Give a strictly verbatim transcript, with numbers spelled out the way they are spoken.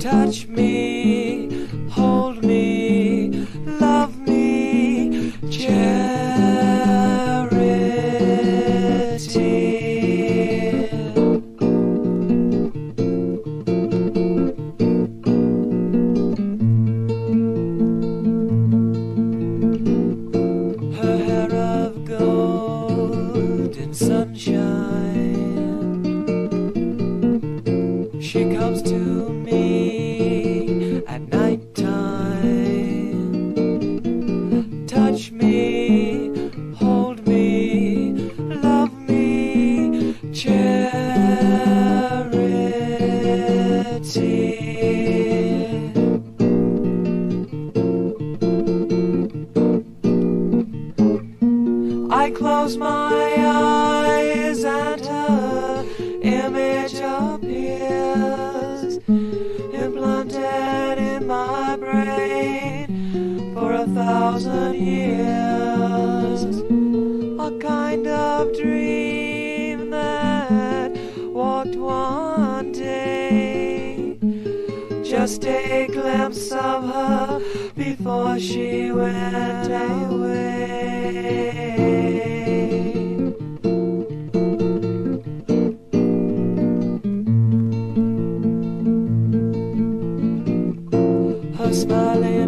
touch me, hold me, love me, charity. Her hair of gold in sunshine, she comes to me at night time. Touch me, hold me, love me, charity. I close my eyes and her image appears implanted in my brain for a thousand years. A kind of dream that walked one day, just a glimpse of her before she went away. Smiling